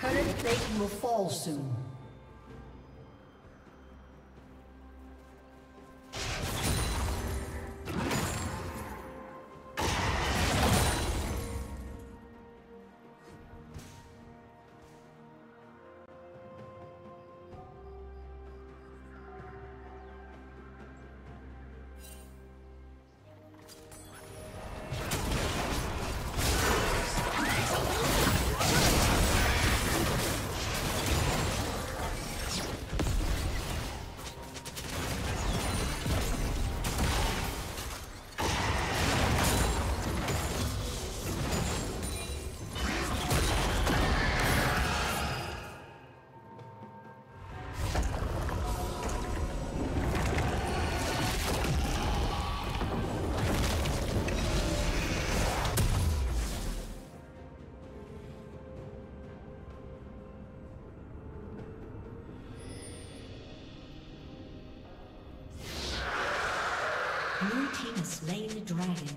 Turret plate will fall soon. Blue team has slain the dragon.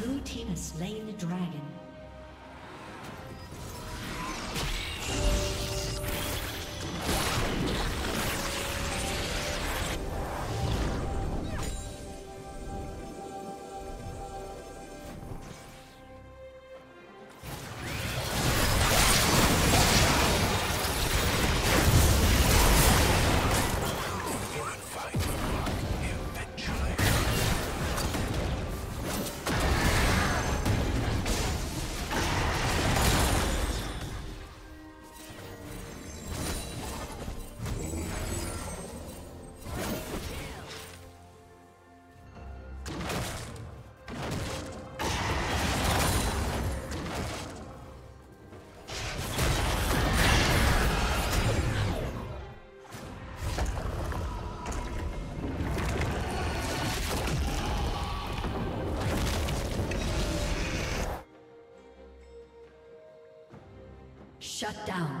Blue team has slain the dragon. Shut down.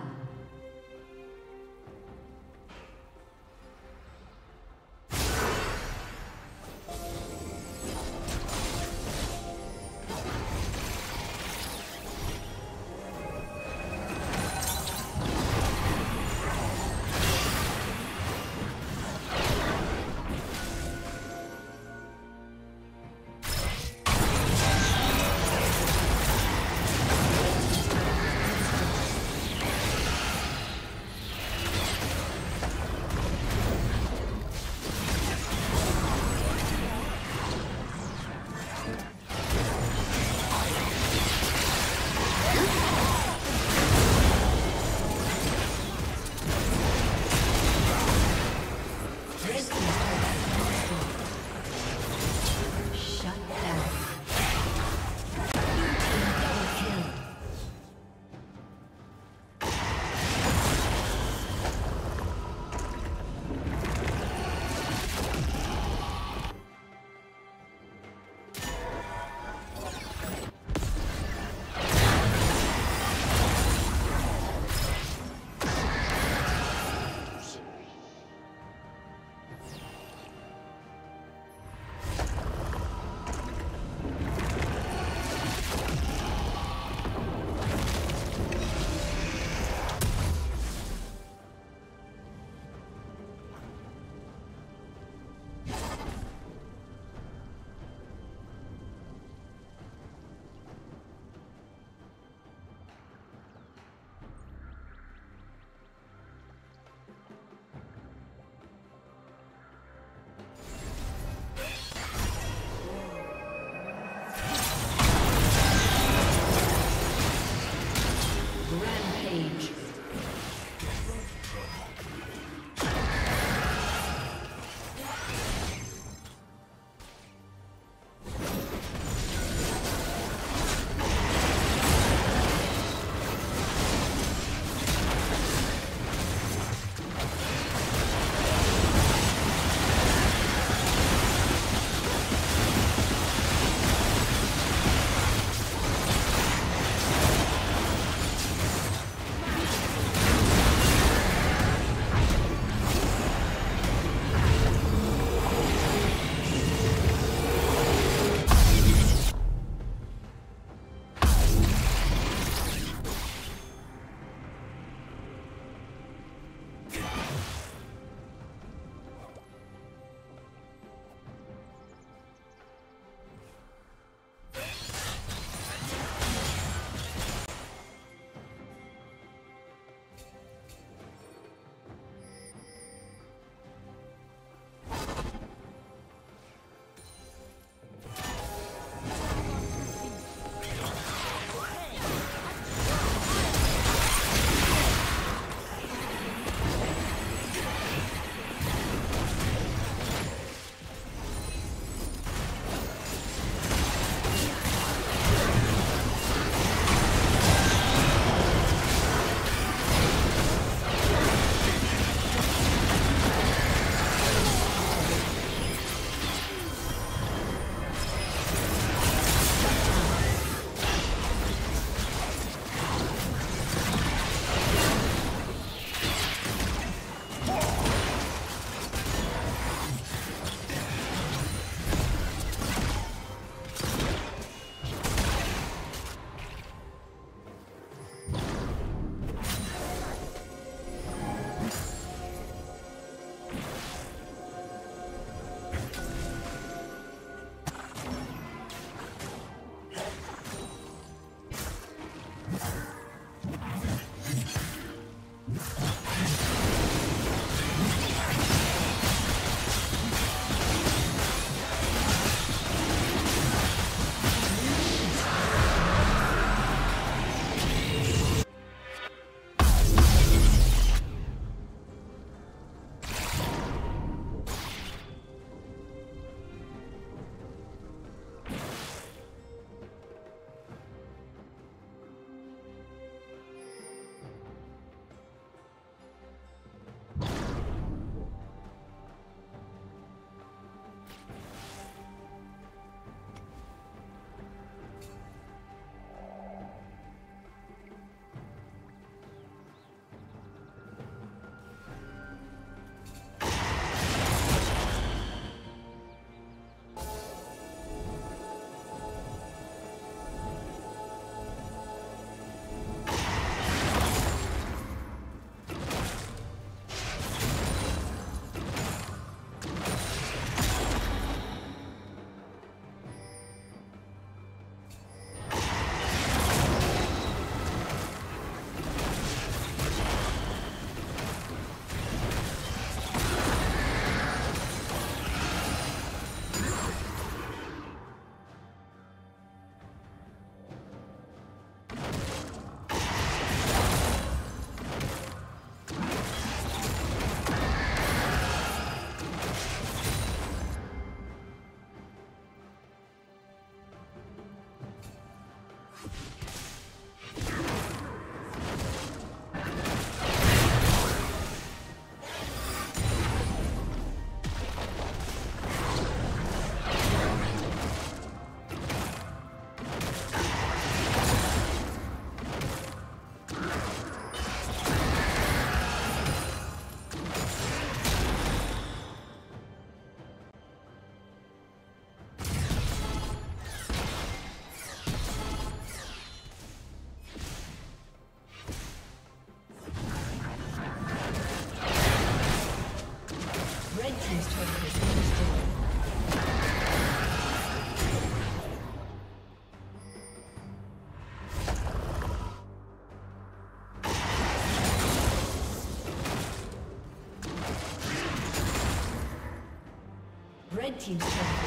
Red team's turret.